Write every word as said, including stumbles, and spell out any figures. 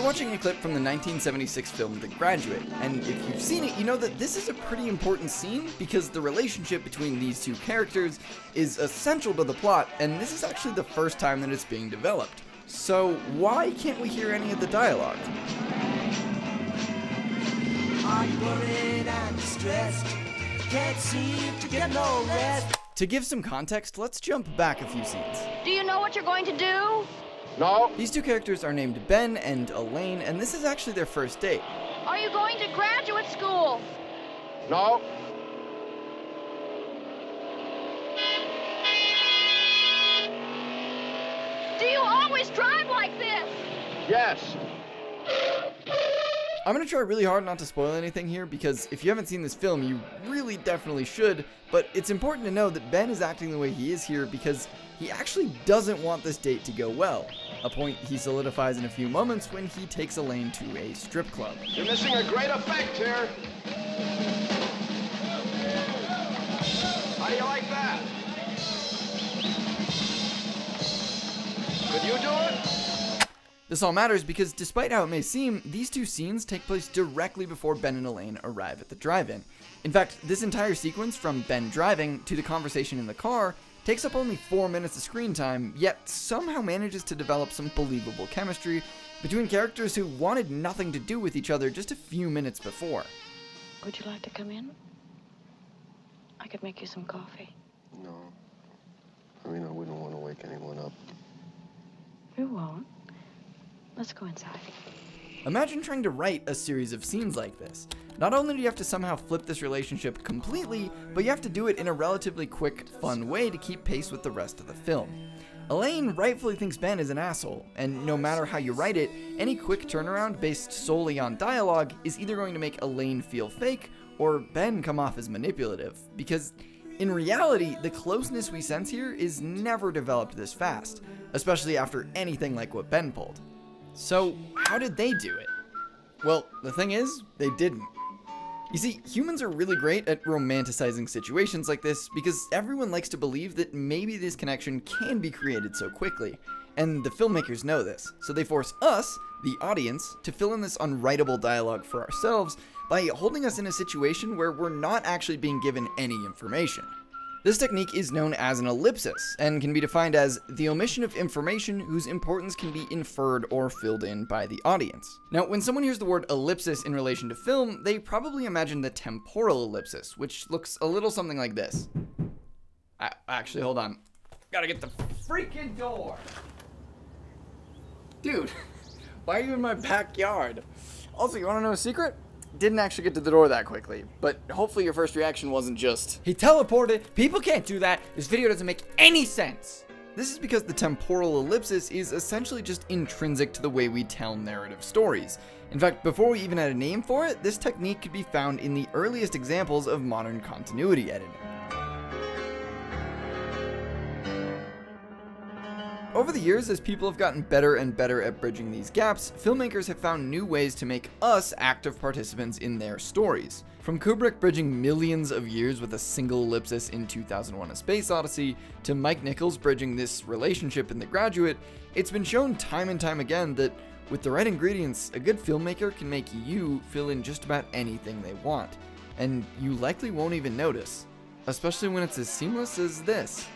You're watching a clip from the nineteen seventy-six film The Graduate, and if you've seen it, you know that this is a pretty important scene because the relationship between these two characters is essential to the plot, and this is actually the first time that it's being developed. So why can't we hear any of the dialogue? I'm worried, I'm stressed, can't seem to get no rest. To give some context, let's jump back a few scenes. Do you know what you're going to do? No. These two characters are named Ben and Elaine, and this is actually their first date. Are you going to graduate school? No. Do you always drive like this? Yes. I'm going to try really hard not to spoil anything here, because if you haven't seen this film, you really definitely should, but it's important to know that Ben is acting the way he is here because he actually doesn't want this date to go well, a point he solidifies in a few moments when he takes Elaine to a strip club. You're missing a great effect here. How do you like that? Could you do it? This all matters because, despite how it may seem, these two scenes take place directly before Ben and Elaine arrive at the drive-in. In fact, this entire sequence, from Ben driving to the conversation in the car, takes up only four minutes of screen time, yet somehow manages to develop some believable chemistry between characters who wanted nothing to do with each other just a few minutes before. Would you like to come in? I could make you some coffee. No. I mean, I wouldn't want to wake anyone up. You won't. Let's go inside. Imagine trying to write a series of scenes like this. Not only do you have to somehow flip this relationship completely, but you have to do it in a relatively quick, fun way to keep pace with the rest of the film. Elaine rightfully thinks Ben is an asshole, and no matter how you write it, any quick turnaround based solely on dialogue is either going to make Elaine feel fake or Ben come off as manipulative, because in reality, the closeness we sense here is never developed this fast, especially after anything like what Ben pulled. So, how did they do it? Well, the thing is, they didn't. You see, humans are really great at romanticizing situations like this because everyone likes to believe that maybe this connection can be created so quickly, and the filmmakers know this, so they force us, the audience, to fill in this unwritable dialogue for ourselves by holding us in a situation where we're not actually being given any information. This technique is known as an ellipsis, and can be defined as the omission of information whose importance can be inferred or filled in by the audience. Now, when someone hears the word ellipsis in relation to film, they probably imagine the temporal ellipsis, which looks a little something like this. I, actually, hold on. Gotta get the freaking door! Dude, why are you in my backyard? Also, you wanna know a secret? Didn't actually get to the door that quickly, but hopefully your first reaction wasn't just, he teleported, people can't do that, this video doesn't make any sense. This is because the temporal ellipsis is essentially just intrinsic to the way we tell narrative stories. In fact, before we even had a name for it, this technique could be found in the earliest examples of modern continuity editing. Over the years, as people have gotten better and better at bridging these gaps, filmmakers have found new ways to make us active participants in their stories. From Kubrick bridging millions of years with a single ellipsis in two thousand one: A Space Odyssey, to Mike Nichols bridging this relationship in The Graduate, it's been shown time and time again that with the right ingredients, a good filmmaker can make you fill in just about anything they want, and you likely won't even notice, especially when it's as seamless as this.